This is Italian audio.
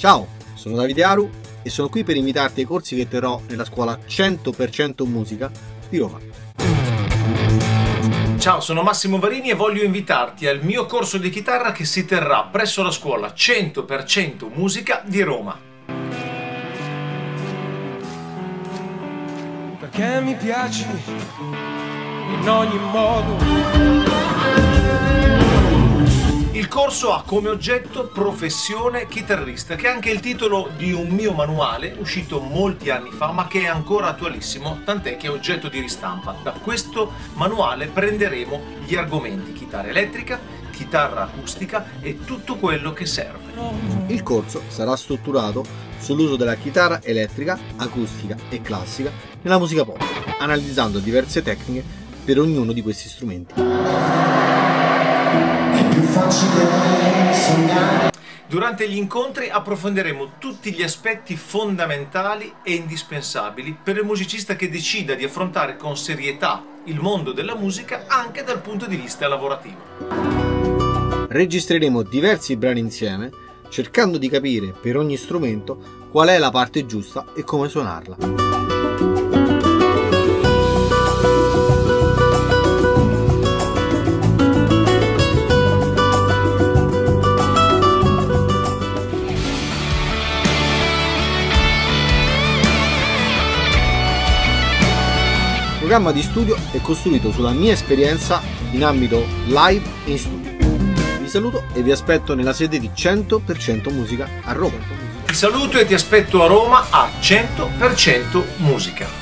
Ciao, sono Davide Aru e sono qui per invitarti ai corsi che terrò nella scuola 100% Musica di Roma. Ciao, sono Massimo Varini e voglio invitarti al mio corso di chitarra che si terrà presso la scuola 100% Musica di Roma. Perché mi piaci in ogni modo. Il corso ha come oggetto Professione Chitarrista, che è anche il titolo di un mio manuale uscito molti anni fa, ma che è ancora attualissimo, tant'è che è oggetto di ristampa. Da questo manuale prenderemo gli argomenti chitarra elettrica, chitarra acustica e tutto quello che serve. Il corso sarà strutturato sull'uso della chitarra elettrica, acustica e classica nella musica pop, analizzando diverse tecniche per ognuno di questi strumenti. È più facile sognare. Durante gli incontri approfondiremo tutti gli aspetti fondamentali e indispensabili per il musicista che decida di affrontare con serietà il mondo della musica anche dal punto di vista lavorativo. Registreremo diversi brani insieme, cercando di capire per ogni strumento qual è la parte giusta e come suonarla. Il programma di studio è costruito sulla mia esperienza in ambito live e in studio. Vi saluto e vi aspetto nella sede di 100% Musica a Roma. Ti saluto e ti aspetto a Roma a 100% Musica.